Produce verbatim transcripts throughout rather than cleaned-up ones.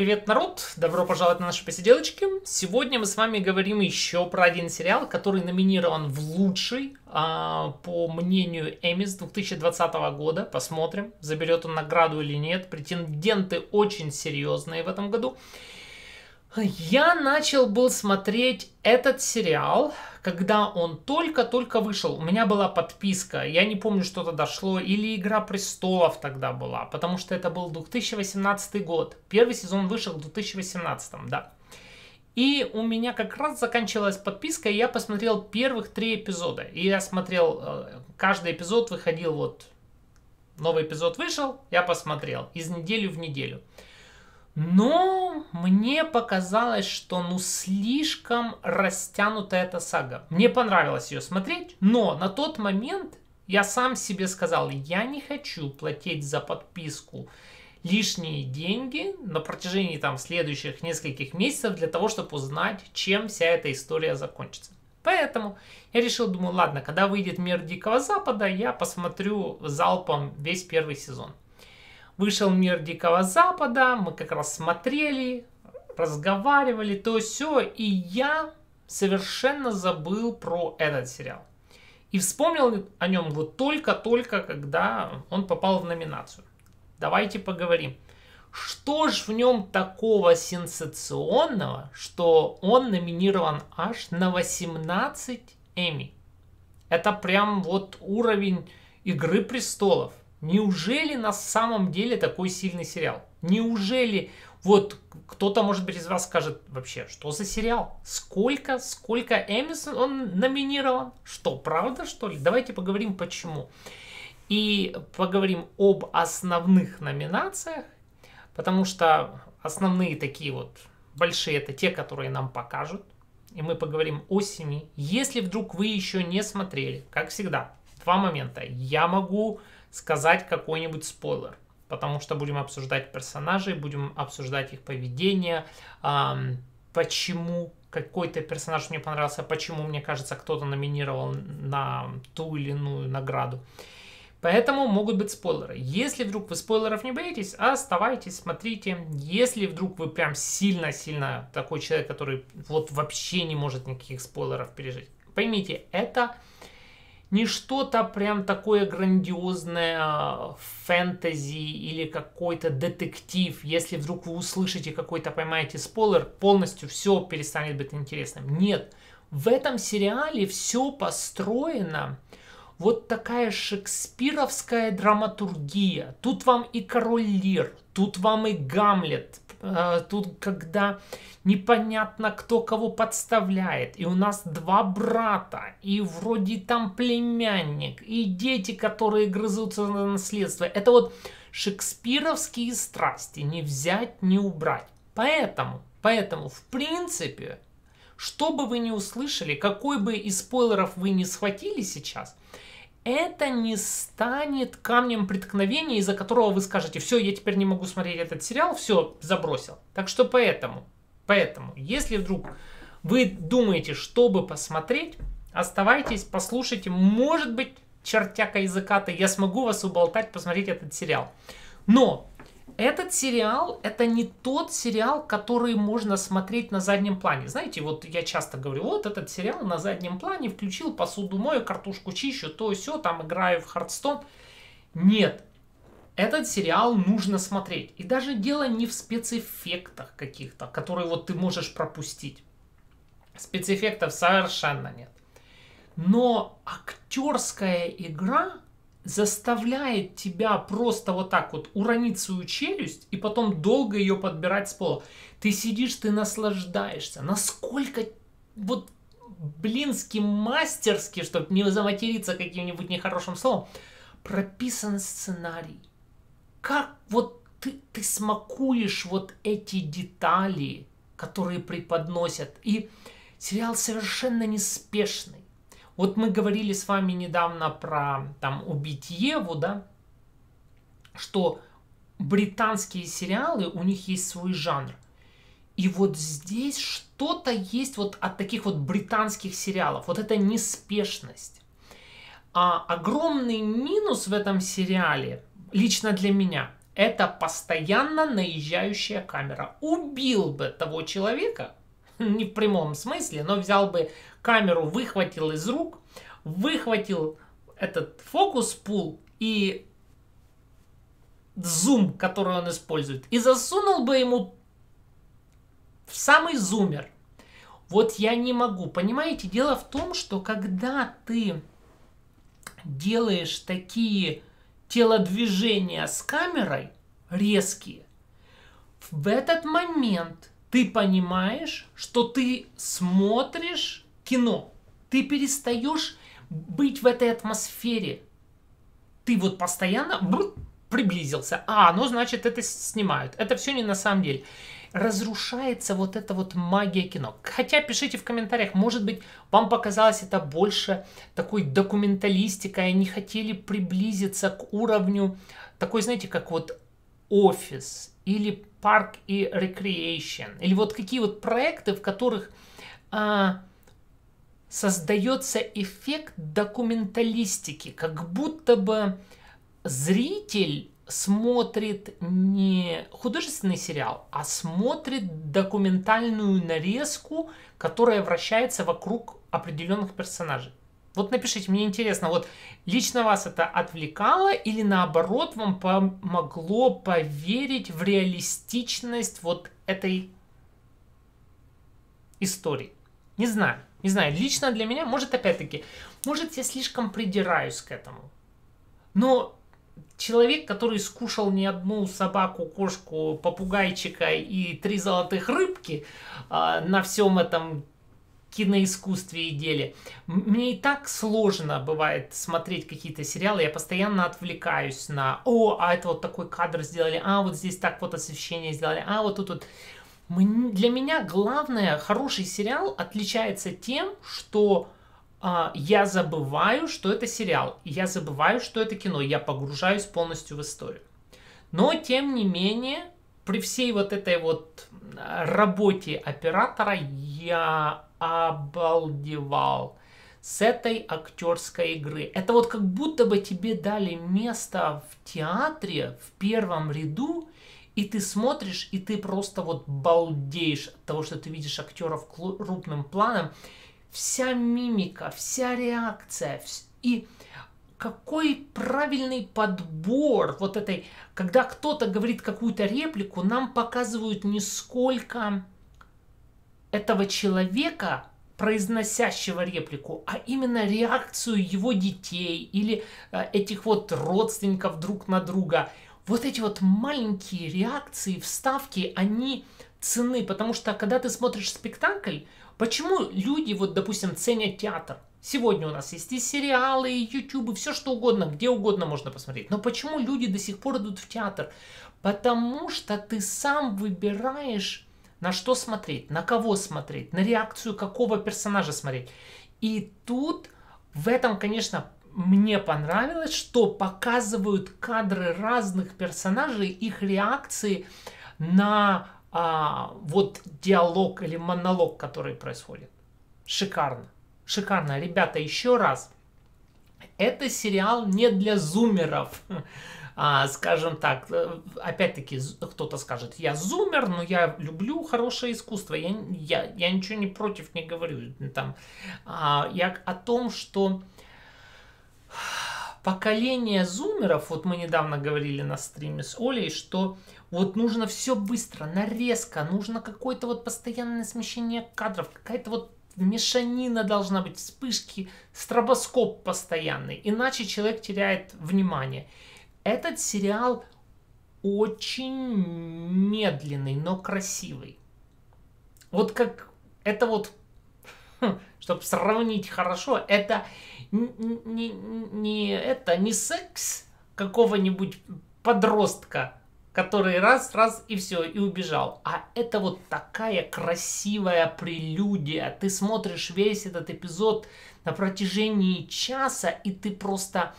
Привет, народ! Добро пожаловать на наши посиделочки. Сегодня мы с вами говорим еще про один сериал, который номинирован в лучший, по мнению Эмис, две тысячи двадцатого года. Посмотрим, заберет он награду или нет. Претенденты очень серьезные в этом году. Я начал был смотреть этот сериал, когда он только-только вышел. У меня была подписка, я не помню, что тогда шло, или «Игра престолов» тогда была, потому что это был две тысячи восемнадцатый год. Первый сезон вышел в две тысячи восемнадцатом, да. И у меня как раз заканчивалась подписка, и я посмотрел первых три эпизода. И я смотрел, каждый эпизод выходил, вот, новый эпизод вышел, я посмотрел, из недели в неделю. Но мне показалось, что ну слишком растянута эта сага. Мне понравилось ее смотреть, но на тот момент я сам себе сказал, я не хочу платить за подписку лишние деньги на протяжении там следующих нескольких месяцев для того, чтобы узнать, чем вся эта история закончится. Поэтому я решил, думаю, ладно, когда выйдет «Мир Дикого Запада», я посмотрю залпом весь первый сезон. Вышел «Мир Дикого Запада», мы как раз смотрели, разговаривали, то все, и я совершенно забыл про этот сериал. И вспомнил о нем вот только-только, когда он попал в номинацию. Давайте поговорим. Что ж в нем такого сенсационного, что он номинирован аж на восемнадцать эмми? Это прям вот уровень «Игры престолов». Неужели на самом деле такой сильный сериал? Неужели, вот кто-то, может быть, из вас скажет, вообще, что за сериал? Сколько, сколько Эмис он номинирован? Что, правда, что ли? Давайте поговорим, почему. И поговорим об основных номинациях, потому что основные такие вот большие, это те, которые нам покажут. И мы поговорим о семи. Если вдруг вы еще не смотрели, как всегда, два момента. Я могу сказать какой-нибудь спойлер, потому что будем обсуждать персонажей, будем обсуждать их поведение, эм, почему какой-то персонаж мне понравился, почему, мне кажется, кто-то номинировал на ту или иную награду. Поэтому могут быть спойлеры. Если вдруг вы спойлеров не боитесь, оставайтесь, смотрите. Если вдруг вы прям сильно-сильно такой человек, который вот вообще не может никаких спойлеров пережить, поймите, это не что-то прям такое грандиозное фэнтези или какой-то детектив. Если вдруг вы услышите какой-то, поймаете спойлер, полностью все перестанет быть интересным. Нет, в этом сериале все построено. Вот такая шекспировская драматургия. Тут вам и король Лир, тут вам и Гамлет. Тут когда непонятно, кто кого подставляет, и у нас два брата, и вроде там племянник, и дети, которые грызутся на наследство. Это вот шекспировские страсти, не взять, не убрать. Поэтому, поэтому, в принципе, что бы вы ни услышали, какой бы из спойлеров вы ни схватили сейчас, это не станет камнем преткновения, из-за которого вы скажете, все, я теперь не могу смотреть этот сериал, все, забросил. Так что поэтому, поэтому, если вдруг вы думаете, чтобы посмотреть, оставайтесь, послушайте, может быть, чертяка и заката, я смогу вас уболтать посмотреть этот сериал. Но этот сериал, это не тот сериал, который можно смотреть на заднем плане. Знаете, вот я часто говорю, вот этот сериал на заднем плане, включил, посуду мою, картошку чищу, то и сё, там играю в Hearthstone. Нет, этот сериал нужно смотреть. И даже дело не в спецэффектах каких-то, которые вот ты можешь пропустить. Спецэффектов совершенно нет. Но актерская игра заставляет тебя просто вот так вот уронить свою челюсть и потом долго ее подбирать с пола. Ты сидишь, ты наслаждаешься. Насколько вот блински мастерски, чтобы не заматериться каким-нибудь нехорошим словом, прописан сценарий. Как вот ты, ты смакуешь вот эти детали, которые преподносят. И сериал совершенно неспешный. Вот мы говорили с вами недавно про там «Убить Еву», да, что британские сериалы, у них есть свой жанр. И вот здесь что-то есть вот от таких вот британских сериалов. Вот эта неспешность. А огромный минус в этом сериале, лично для меня, Это постоянно наезжающая камера. Убил бы того человека, не в прямом смысле, но взял бы камеру, выхватил из рук, выхватил этот фокус-пул и зум, который он использует, и засунул бы ему в самый зумер. Вот я не могу. Понимаете, дело в том, что когда ты делаешь такие телодвижения с камерой резкие, в этот момент ты понимаешь, что ты смотришь кино. Ты перестаешь быть в этой атмосфере. Ты вот постоянно приблизился. А, ну значит, это снимают. Это все не на самом деле. Разрушается вот эта вот магия кино. Хотя пишите в комментариях, может быть, вам показалось это больше такой документалистикой, они хотели приблизиться к уровню такой, знаете, как вот «Офис» или «Парк и Рекреашн», или вот какие вот проекты, в которых а, создается эффект документалистики, как будто бы зритель смотрит не художественный сериал, а смотрит документальную нарезку, которая вращается вокруг определенных персонажей. Вот напишите, мне интересно, вот лично вас это отвлекало или наоборот вам помогло поверить в реалистичность вот этой истории? Не знаю, не знаю. Лично для меня, может, опять-таки, может, я слишком придираюсь к этому, но человек, который скушал не одну собаку, кошку, попугайчика и три золотых рыбки э, на всем этом киноискусстве и деле. Мне и так сложно бывает смотреть какие-то сериалы, я постоянно отвлекаюсь на «О, а это вот такой кадр сделали, а вот здесь так вот освещение сделали, а вот тут вот». Для меня главное, хороший сериал отличается тем, что я забываю, что это сериал, я забываю, что это кино, я погружаюсь полностью в историю. Но, тем не менее, при всей вот этой вот работе оператора я обалдевал с этой актерской игры. Это вот как будто бы тебе дали место в театре в первом ряду, и ты смотришь, и ты просто вот балдеешь от того, что ты видишь актеров крупным планом. Вся мимика, вся реакция и какой правильный подбор вот этой, когда кто-то говорит какую-то реплику, нам показывают не сколько этого человека, произносящего реплику, а именно реакцию его детей или этих вот родственников друг на друга. Вот эти вот маленькие реакции, вставки, они ценны, потому что когда ты смотришь спектакль, почему люди, вот, допустим, ценят театр? Сегодня у нас есть и сериалы, и ютубы, все что угодно, где угодно можно посмотреть. Но почему люди до сих пор идут в театр? Потому что ты сам выбираешь, на что смотреть, на кого смотреть, на реакцию какого персонажа смотреть. И тут в этом, конечно, мне понравилось, что показывают кадры разных персонажей, их реакции на... А, вот диалог или монолог, который происходит. Шикарно. Шикарно. Ребята, еще раз. Это сериал не для зумеров. А, скажем так. Опять-таки, кто-то скажет, я зумер, но я люблю хорошее искусство. Я, я, я ничего не против не говорю. Там, а, я о том, что поколение зумеров, вот мы недавно говорили на стриме с Олей, что вот нужно все быстро, нарезка, нужно какое-то вот постоянное смещение кадров, какая-то вот мешанина должна быть, вспышки, стробоскоп постоянный, иначе человек теряет внимание. Этот сериал очень медленный, но красивый. Вот как это вот, чтобы сравнить хорошо, это... Не, не, не это не секс какого-нибудь подростка, который раз, раз и все, и убежал. А это вот такая красивая прелюдия. Ты смотришь весь этот эпизод на протяжении часа, и ты просто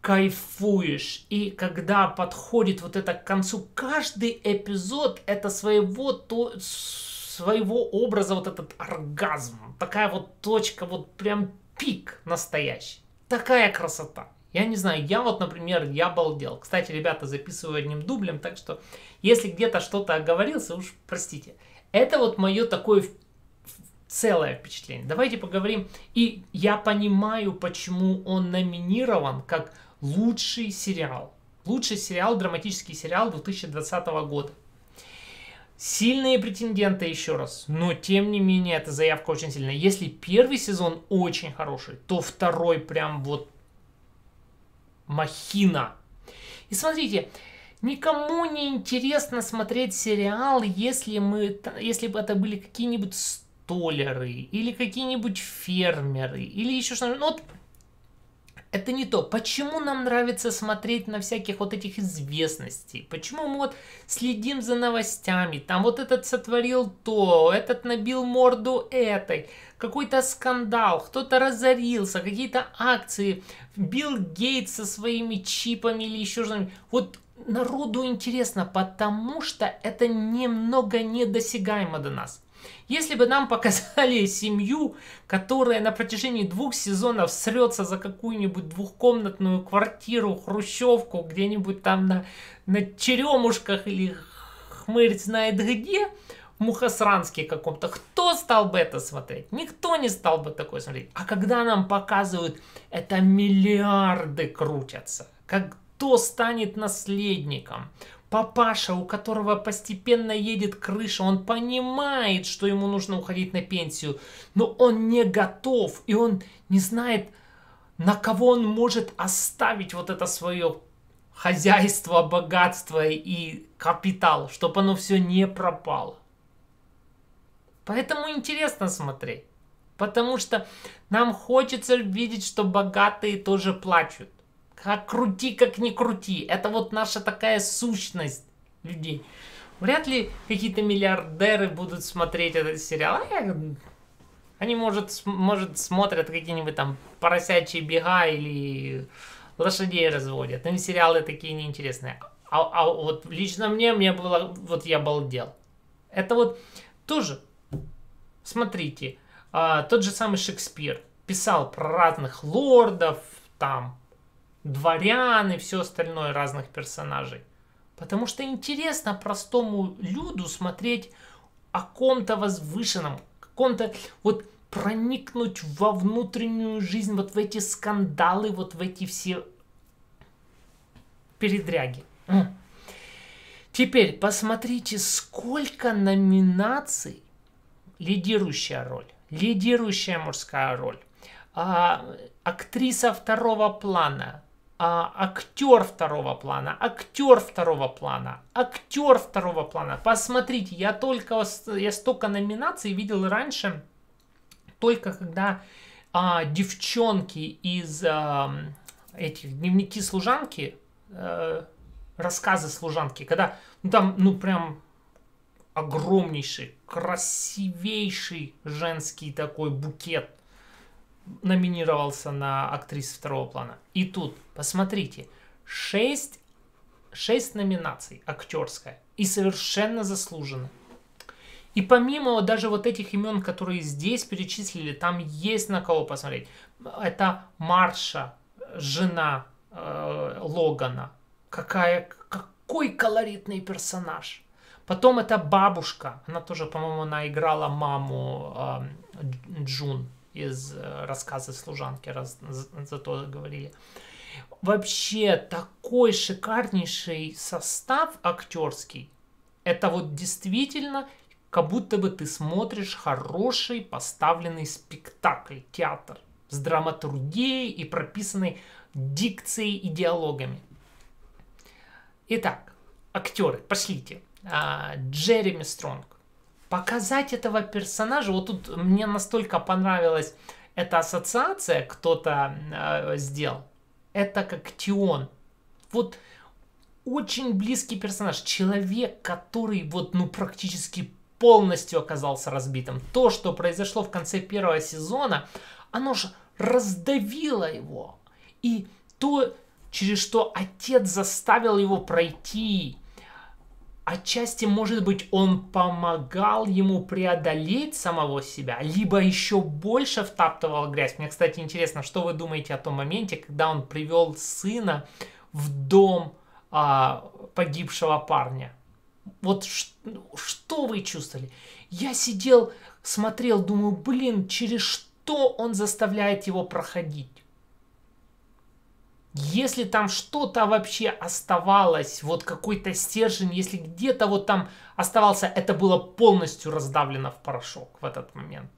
кайфуешь. И когда подходит вот это к концу, каждый эпизод это своего то... своего образа, вот этот оргазм. Такая вот точка, вот прям пик настоящий. Такая красота. Я не знаю, я вот, например, я обалдел. Кстати, ребята, записываю одним дублем, так что, если где-то что-то оговорился, уж простите. Это вот мое такое целое впечатление. Давайте поговорим. И я понимаю, почему он номинирован как лучший сериал. Лучший сериал, драматический сериал две тысячи двадцатого года. Сильные претенденты, еще раз. Но, тем не менее, эта заявка очень сильная. Если первый сезон очень хороший, то второй прям вот... махина. И смотрите, никому не интересно смотреть сериал, если, мы, если бы это были какие-нибудь столяры, или какие-нибудь фермеры, или еще что-нибудь. Вот это не то. Почему нам нравится смотреть на всяких вот этих известностей? Почему мы вот следим за новостями? Там вот этот сотворил то, этот набил морду этой. Какой-то скандал, кто-то разорился, какие-то акции. Билл Гейтс со своими чипами или еще что-нибудь. Вот народу интересно, потому что это немного недосягаемо до нас. Если бы нам показали семью, которая на протяжении двух сезонов срется за какую-нибудь двухкомнатную квартиру, хрущевку, где-нибудь там на, на Черемушках или хмырь знает где, в Мухосранске каком-то, кто стал бы это смотреть? Никто не стал бы такое смотреть. А когда нам показывают, это миллиарды крутятся, как кто станет наследником. Папаша, у которого постепенно едет крыша, он понимает, что ему нужно уходить на пенсию, но он не готов, и он не знает, на кого он может оставить вот это свое хозяйство, богатство и капитал, чтобы оно все не пропало. Поэтому интересно смотреть, потому что нам хочется видеть, что богатые тоже плачут. Как крути, как не крути. Это вот наша такая сущность людей. Вряд ли какие-то миллиардеры будут смотреть этот сериал. Они, может, может смотрят какие-нибудь там поросячьи бега или лошадей разводят. Им сериалы такие неинтересные. А, а вот лично мне, мне было... Вот я балдел. Это вот тоже... Смотрите, а, тот же самый Шекспир писал про разных лордов, там... дворян и все остальное разных персонажей. Потому что интересно простому люду смотреть о ком-то возвышенном, каком-то вот проникнуть во внутреннюю жизнь, вот в эти скандалы, вот в эти все передряги. Теперь посмотрите, сколько номинаций. Лидирующая роль, лидирующая мужская роль, а, актриса второго плана, А, актер второго плана, актер второго плана, актер второго плана. Посмотрите, я только я столько номинаций видел раньше, только когда а, девчонки из а, этих дневники служанки, а, рассказы служанки, когда ну, там ну прям огромнейший, красивейший женский такой букет номинировался на актрис второго плана. И тут, посмотрите, шесть, шесть номинаций актерская. И совершенно заслуженно. И помимо даже вот этих имен, которые здесь перечислили, там есть на кого посмотреть. Это Марша, жена э, Логана. Какая, какой колоритный персонаж. Потом это бабушка. Она тоже, по-моему, она играла маму э, Джун из рассказа служанки, раз, зато говорили. Вообще, такой шикарнейший состав актерский. Это вот действительно, как будто бы ты смотришь хороший поставленный спектакль, театр. С драматургией и прописанной дикцией и диалогами. Итак, актеры, пошлите. А, Джереми Стронг. Показать этого персонажа, вот тут мне настолько понравилась эта ассоциация, кто-то э, сделал. Это как Тион. Вот очень близкий персонаж. Человек, который вот ну практически полностью оказался разбитым. То, что произошло в конце первого сезона, оно же раздавило его. И то, через что отец заставил его пройти... Отчасти, может быть, он помогал ему преодолеть самого себя, либо еще больше втаптывал в грязь. Мне, кстати, интересно, что вы думаете о том моменте, когда он привел сына в дом а, погибшего парня? Вот что вы чувствовали? Я сидел, смотрел, думаю, блин, через что он заставляет его проходить? Если там что-то вообще оставалось, вот какой-то стержень, если где-то вот там оставался, это было полностью раздавлено в порошок в этот момент.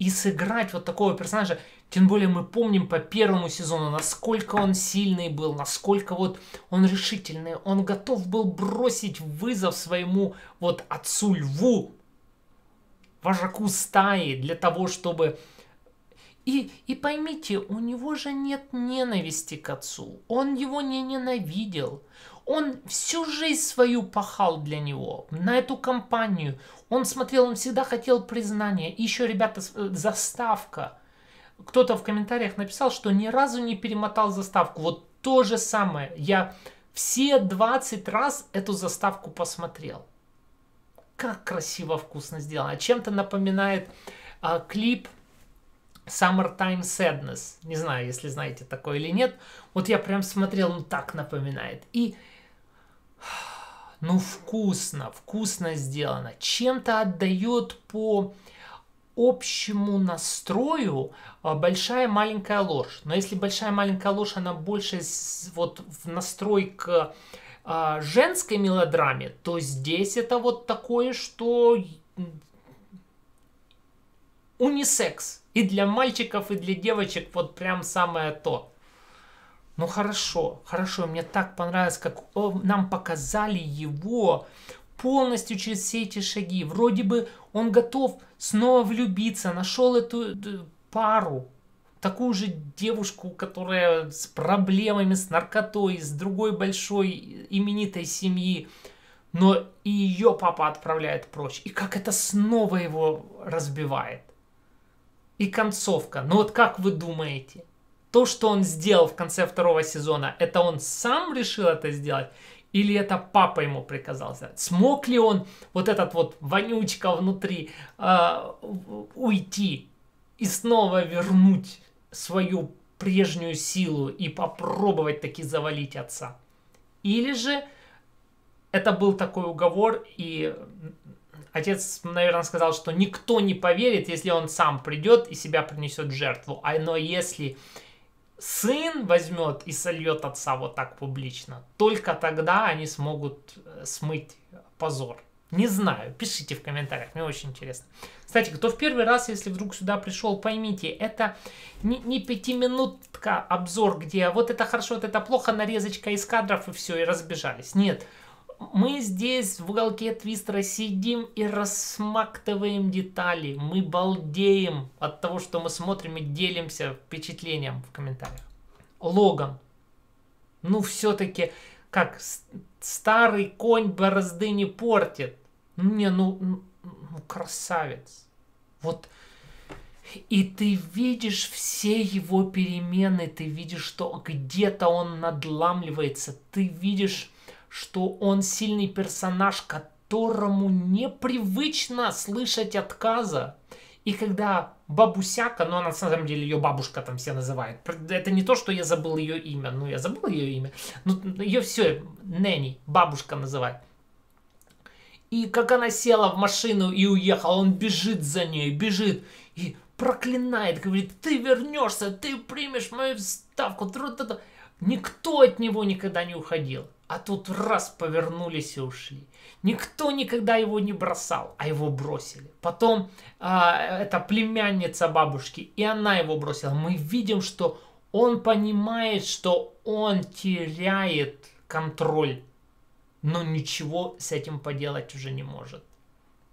И сыграть вот такого персонажа, тем более мы помним по первому сезону, насколько он сильный был, насколько вот он решительный, он готов был бросить вызов своему вот отцу-льву, вожаку стаи, для того, чтобы... И, и поймите, у него же нет ненависти к отцу. Он его не ненавидел. Он всю жизнь свою пахал для него, на эту компанию. Он смотрел, он всегда хотел признания. И еще, ребята, заставка. Кто-то в комментариях написал, что ни разу не перемотал заставку. Вот то же самое. Я все двадцать раз эту заставку посмотрел. Как красиво, вкусно сделано. Чем-то напоминает а, клип Summertime Sadness. Не знаю, если знаете такое или нет. Вот я прям смотрел, ну так напоминает. И, ну вкусно, вкусно сделано. Чем-то отдает по общему настрою «Большая маленькая ложь». Но если «Большая маленькая ложь», она больше вот в настрой к а, женской мелодраме, то здесь это вот такое, что унисекс. И для мальчиков, и для девочек вот прям самое то. Ну хорошо, хорошо, мне так понравилось, как нам показали его полностью через все эти шаги. Вроде бы он готов снова влюбиться, нашел эту пару, такую же девушку, которая с проблемами, с наркотой, с другой большой именитой семьи. Но и ее папа отправляет прочь. И как это снова его разбивает. И концовка. Ну вот как вы думаете, то, что он сделал в конце второго сезона, это он сам решил это сделать? Или это папа ему приказал сделать? Смог ли он, вот этот вот вонючка внутри, э, уйти и снова вернуть свою прежнюю силу и попробовать таки завалить отца? Или же это был такой уговор, и... Отец, наверное, сказал, что никто не поверит, если он сам придет и себя принесет в жертву. А но если сын возьмет и сольет отца вот так публично, только тогда они смогут смыть позор. Не знаю, пишите в комментариях, мне очень интересно. Кстати, кто в первый раз, если вдруг сюда пришел, поймите, это не, не пятиминутка обзор, где вот это хорошо, вот это плохо, нарезочка из кадров и все, и разбежались. Нет. Мы здесь в уголке твистера сидим и рассмактываем детали. Мы балдеем от того, что мы смотрим, и делимся впечатлением в комментариях. Логан. Ну, все-таки, как старый конь борозды не портит. Не, ну, ну, красавец. Вот. И ты видишь все его перемены. Ты видишь, что где-то он надламливается. Ты видишь... что он сильный персонаж, которому непривычно слышать отказа. И когда бабусяка, ну она на самом деле ее бабушка там все называют. Это не то, что я забыл ее имя. Ну я забыл ее имя. Ну ее все, Нэнни, бабушка называет. И как она села в машину и уехала, он бежит за ней, бежит. И проклинает, говорит, ты вернешься, ты примешь мою ставку. Никто от него никогда не уходил. А тут раз повернулись и ушли. Никто никогда его не бросал, а его бросили. Потом а, это племянница бабушки, и она его бросила. Мы видим, что он понимает, что он теряет контроль, но ничего с этим поделать уже не может.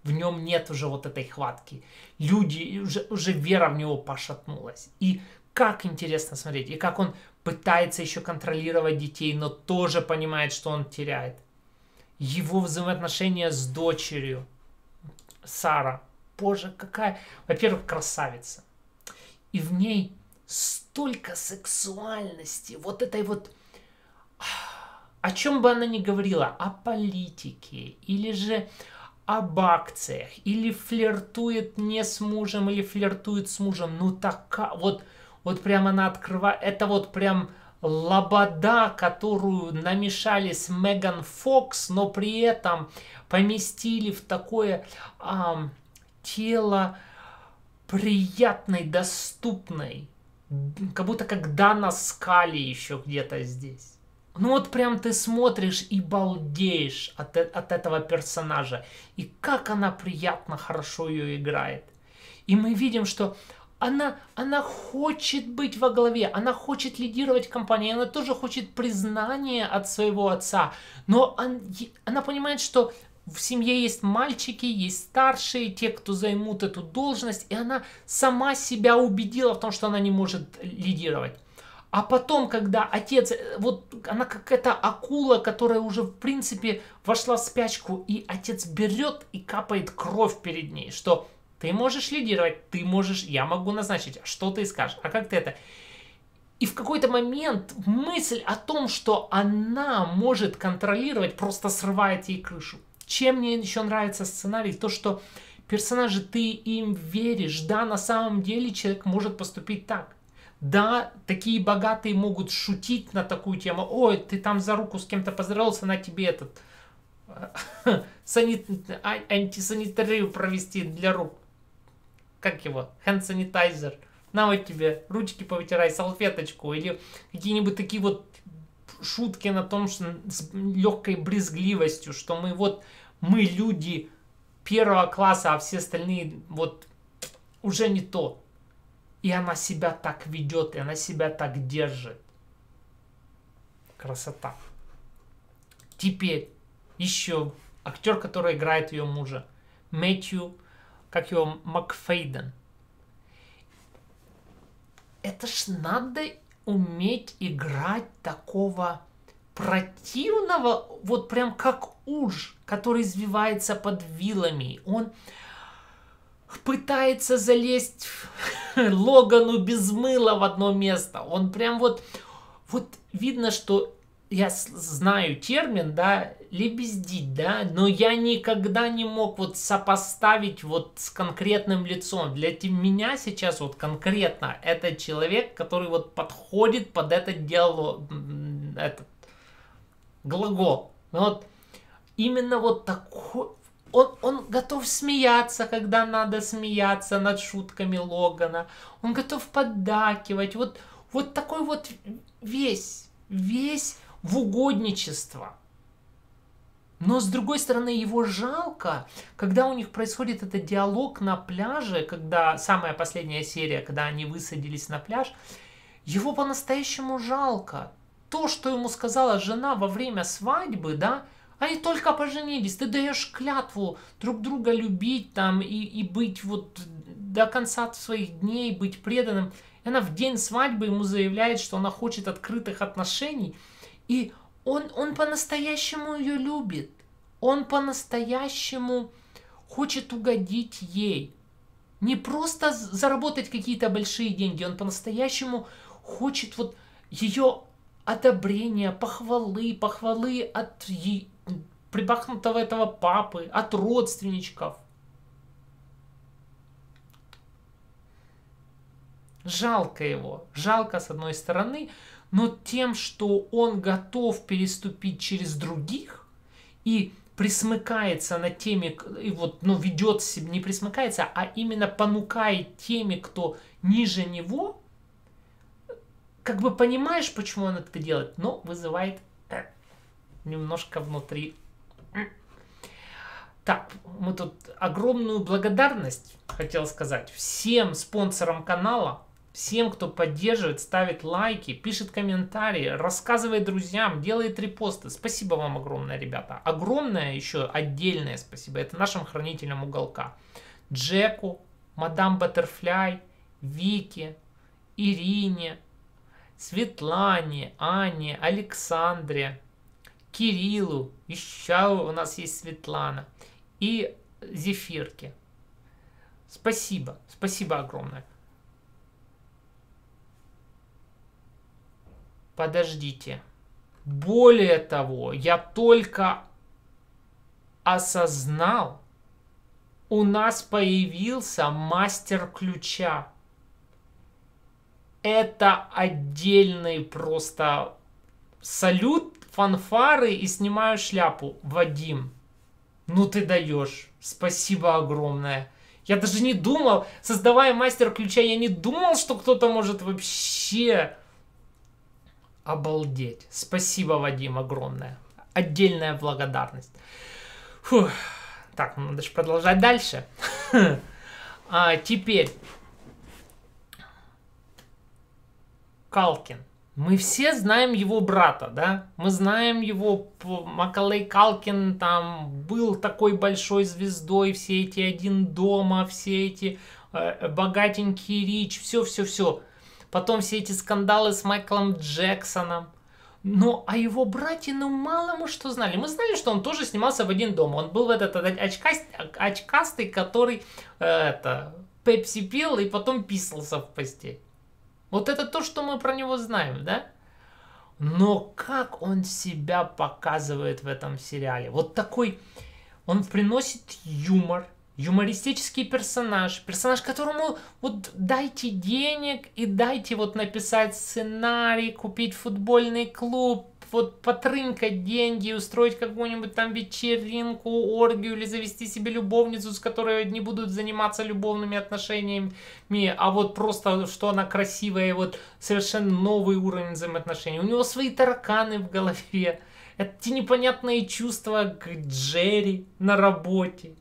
В нем нет уже вот этой хватки. Люди, уже, уже вера в него пошатнулась. И как интересно смотреть, и как он пытается еще контролировать детей, но тоже понимает, что он теряет. Его взаимоотношения с дочерью. Сара. Боже, какая... Во-первых, красавица. И в ней столько сексуальности. Вот этой вот... о чем бы она ни говорила, о политике или же об акциях, или флиртует не с мужем, или флиртует с мужем, ну такая, вот, вот прям она открывает, это вот прям лобода, которую намешали с Меган Фокс, но при этом поместили в такое а, тело приятной, доступной, как будто как Дана Скали еще где-то здесь. Ну вот прям ты смотришь и балдеешь от, от этого персонажа. И как она приятно, хорошо ее играет. И мы видим, что она, она хочет быть во главе, она хочет лидировать компанией, она тоже хочет признания от своего отца. Но он, она понимает, что в семье есть мальчики, есть старшие, те, кто займут эту должность. И она сама себя убедила в том, что она не может лидировать. А потом, когда отец, вот она какая-то акула, которая уже в принципе вошла в спячку, и отец берет и капает кровь перед ней, что ты можешь лидировать, ты можешь, я могу назначить, что ты скажешь, а как ты это? И в какой-то момент мысль о том, что она может контролировать, просто срывает ей крышу. Чем мне еще нравится сценарий, то что персонажи, ты им веришь, да, на самом деле человек может поступить так. Да, такие богатые могут шутить на такую тему. Ой, ты там за руку с кем-то поздоровался, на тебе этот санит... антисанитарию провести для рук. Как его? Хенд-санитайзер. На вот тебе, ручки повытирай, салфеточку. Или какие-нибудь такие вот шутки на том, что с легкой брезгливостью, что мы вот, мы люди первого класса, а все остальные вот уже не то. И она себя так ведет, и она себя так держит. Красота. Теперь еще актер, который играет ее мужа. Мэтью, как его, Макфейден. Это ж надо уметь играть такого противного, вот прям как уж, который извивается под вилами. Он... пытается залезть Логану без мыла в одно место. Он прям вот... Вот видно, что я знаю термин, да, лебездить, да, но я никогда не мог вот сопоставить вот с конкретным лицом. Для меня сейчас вот конкретно это человек, который вот подходит под этот диалог, этот глагол. Вот именно вот такой... Он, он готов смеяться, когда надо смеяться над шутками Логана. Он готов поддакивать. Вот, вот такой вот весь, весь в угодничество. Но, с другой стороны, его жалко, когда у них происходит этот диалог на пляже, когда самая последняя серия, когда они высадились на пляж, его по-настоящему жалко. То, что ему сказала жена во время свадьбы, да, они только поженились, ты даешь клятву друг друга любить там и, и быть вот до конца своих дней, быть преданным. И она в день свадьбы ему заявляет, что она хочет открытых отношений. И он, он по-настоящему ее любит. Он по-настоящему хочет угодить ей. Не просто заработать какие-то большие деньги, он по-настоящему хочет вот ее одобрения, похвалы, похвалы от ей. Припахнутого этого папы, от родственничков. Жалко его. Жалко с одной стороны, но тем, что он готов переступить через других и присмыкается на теми, и вот, ну, ведет себя, не присмыкается, а именно понукает теми, кто ниже него, как бы понимаешь, почему он это делает, но вызывает немножко внутри... Так, мы тут огромную благодарность, хотел сказать, всем спонсорам канала, всем, кто поддерживает, ставит лайки, пишет комментарии, рассказывает друзьям, делает репосты. Спасибо вам огромное, ребята. Огромное еще отдельное спасибо. Это нашим хранителям уголка. Джеку, мадам Баттерфляй, Вике, Ирине, Светлане, Ане, Александре, Кириллу, еще у нас есть Светлана и Зефирки. Спасибо, спасибо огромное. Подождите, Более того, я только осознал, у нас появился мастер ключа. Это отдельный просто салют, фанфары и снимаю шляпу. Вадим, ну ты даешь. Спасибо огромное. Я даже не думал, создавая мастер ключа, я не думал, что кто-то может вообще обалдеть. Спасибо, Вадим, огромное. Отдельная благодарность. Фух. Так, надо же продолжать дальше. А теперь... Калкин. Мы все знаем его брата, да? Мы знаем его, Маколей Калкин там был такой большой звездой, все эти «Один дома», все эти э, «Богатенький Рич», все-все-все. Потом все эти скандалы с Майклом Джексоном. Но о его брате, ну, мало мы что знали. Мы знали, что он тоже снимался в «Один дома». Он был этот, этот очкаст, очкастый, который э, это, пепси пил и потом писался в постель. Вот это то, что мы про него знаем, да? Но как он себя показывает в этом сериале? Вот такой, он приносит юмор, юмористический персонаж, персонаж, которому вот дайте денег и дайте вот написать сценарий, купить футбольный клуб, вот потрынкать деньги, устроить какую-нибудь там вечеринку, оргию или завести себе любовницу, с которой не будут заниматься любовными отношениями, а вот просто, что она красивая, и вот совершенно новый уровень взаимоотношений. У него свои тараканы в голове, эти непонятные чувства к Джерри на работе.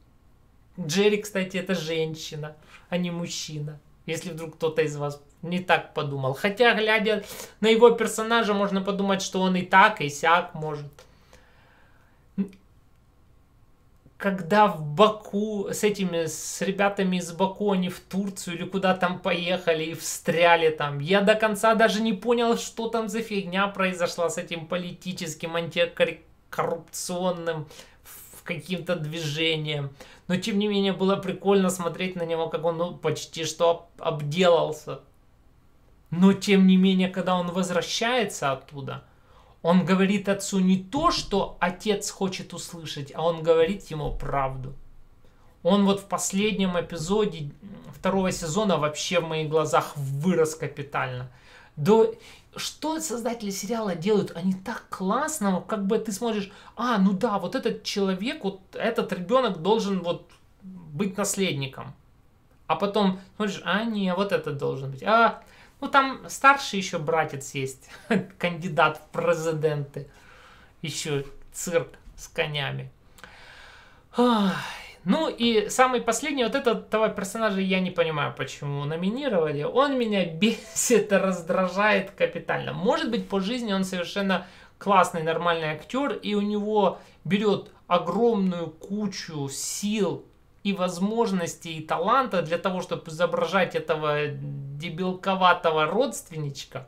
Джерри, кстати, это женщина, а не мужчина, если вдруг кто-то из вас не так подумал. Хотя, глядя на его персонажа, можно подумать, что он и так, и сяк может. Когда в Баку, с этими, с ребятами из Баку, они в Турцию или куда там поехали и встряли там, я до конца даже не понял, что там за фигня произошла с этим политическим, антикоррупционным каким-то движением. Но, тем не менее, было прикольно смотреть на него, как он, ну, почти что обделался. Но, тем не менее, когда он возвращается оттуда, он говорит отцу не то, что отец хочет услышать, а он говорит ему правду. Он вот в последнем эпизоде второго сезона вообще в моих глазах вырос капитально. Да, что создатели сериала делают? Они так классно, как бы ты смотришь, а, ну да, вот этот человек, вот этот ребенок должен вот быть наследником. А потом смотришь, а, не, вот этот должен быть. А, ну там старший еще братец есть, кандидат в президенты. Еще цирк с конями. Ах. Ну и самый последний, вот этого персонажа я не понимаю, почему номинировали. Он меня бесит, раздражает капитально. Может быть, по жизни он совершенно классный, нормальный актер, и у него берет огромную кучу сил и возможностей, и таланта для того, чтобы изображать этого дебилковатого родственничка,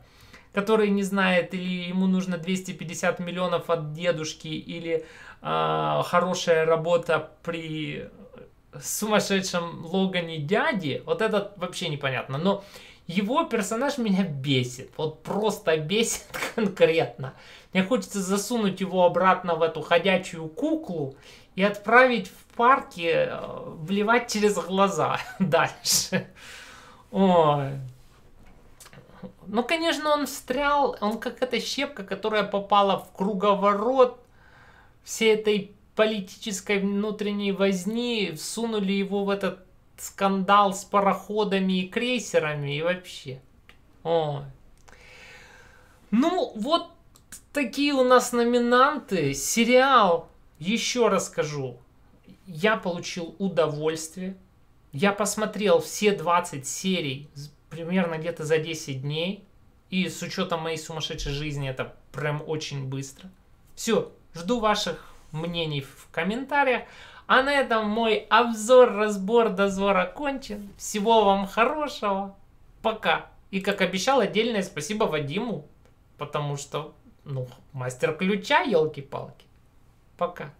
который не знает, или ему нужно двести пятьдесят миллионов от дедушки, или э, хорошая работа при сумасшедшем Логане дяди. Вот это вообще непонятно. Но его персонаж меня бесит. Вот просто бесит конкретно. Мне хочется засунуть его обратно в эту ходячую куклу и отправить в парке вливать через глаза дальше. Ой... Ну, конечно, он встрял, он как эта щепка, которая попала в круговорот всей этой политической внутренней возни, всунули его в этот скандал с пароходами и крейсерами и вообще. О. Ну, вот такие у нас номинанты. Сериал, еще раз скажу, я получил удовольствие. Я посмотрел все двадцать серий примерно где-то за десять дней. И с учетом моей сумасшедшей жизни это прям очень быстро. Все, жду ваших мнений в комментариях. А на этом мой обзор, разбор, дозор окончен. Всего вам хорошего. Пока. И как обещал, отдельное спасибо Вадиму. Потому что, ну, мастер ключа, елки-палки. Пока.